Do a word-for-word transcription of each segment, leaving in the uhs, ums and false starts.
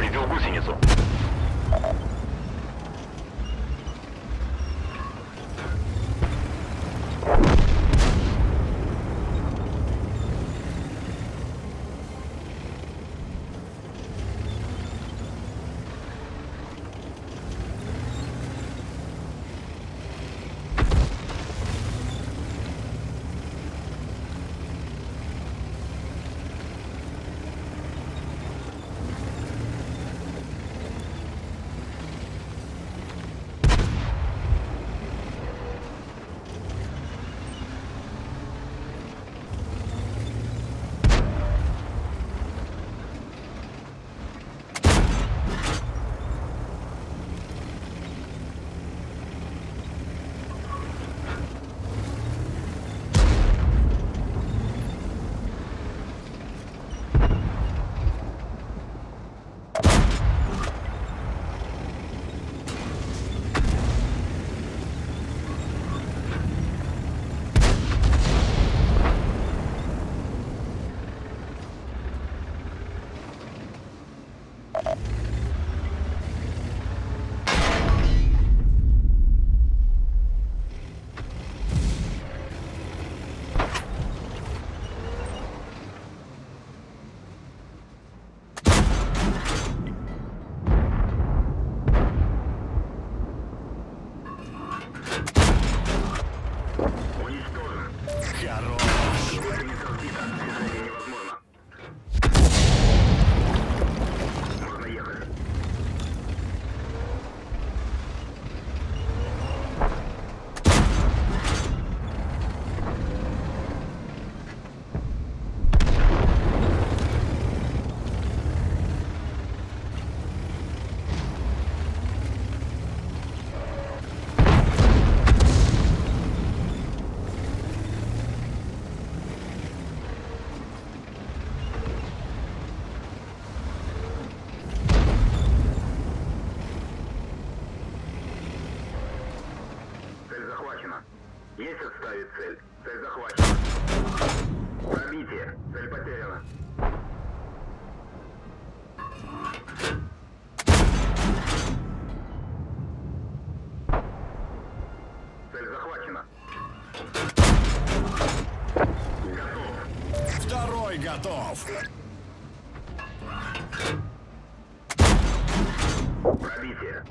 Привел гусеницу. Месяц ставит цель. Цель захвачена. Пробитие. Цель потеряна. Цель захвачена. Готов. Второй готов. Пробитие.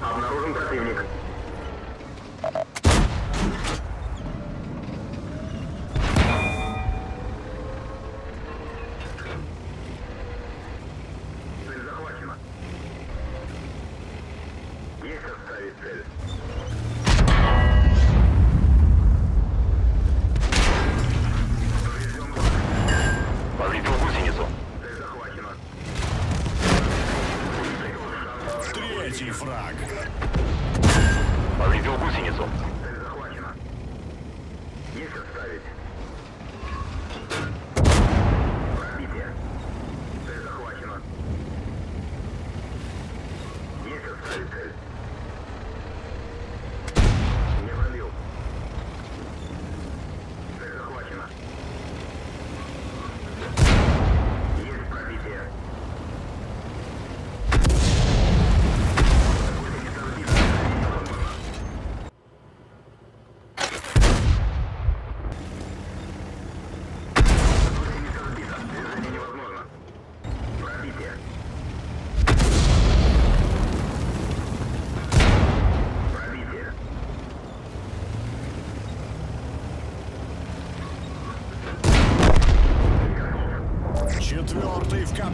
Обнаружен противник. Цель захвачена. Есть оставить цель. Повредил гусеницу. Цель захвачена. Третий фраг. Повредил гусеницу. Цель захвачена. Есть отставить. Пробитие. Цель захвачена. Есть отставить цель.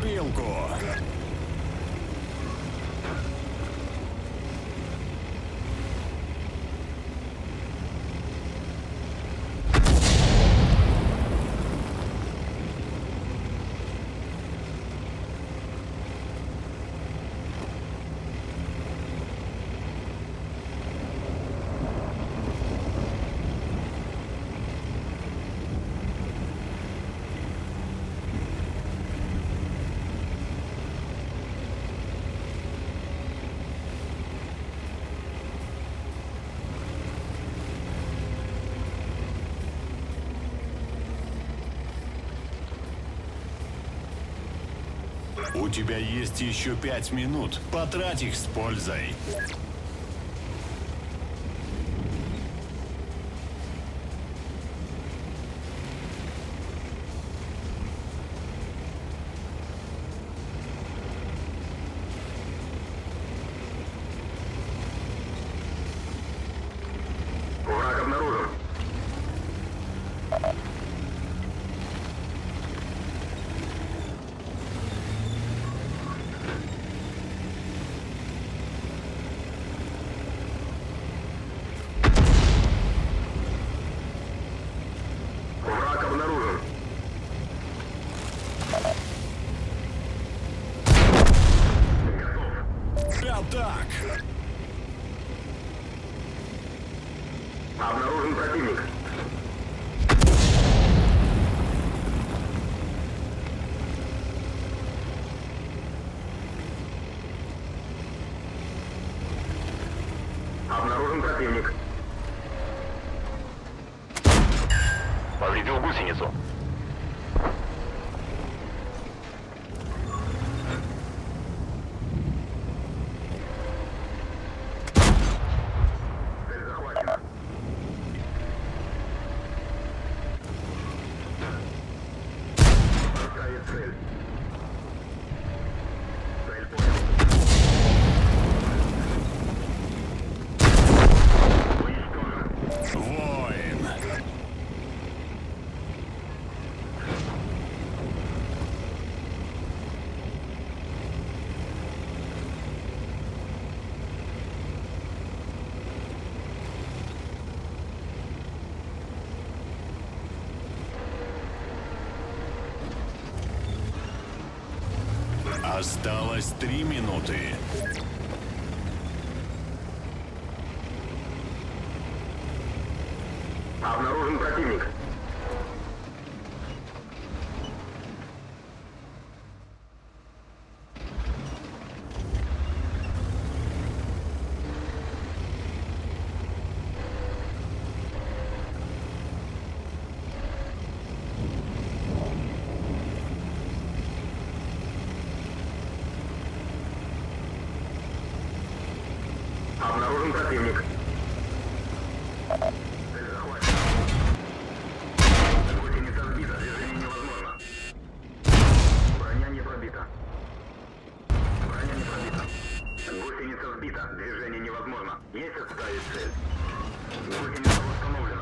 курилку. У тебя есть еще пять минут. Потрать их с пользой. Осталось три минуты. Обнаружен противник. Движение невозможно. Месяц ставит цель. Выход не установлен.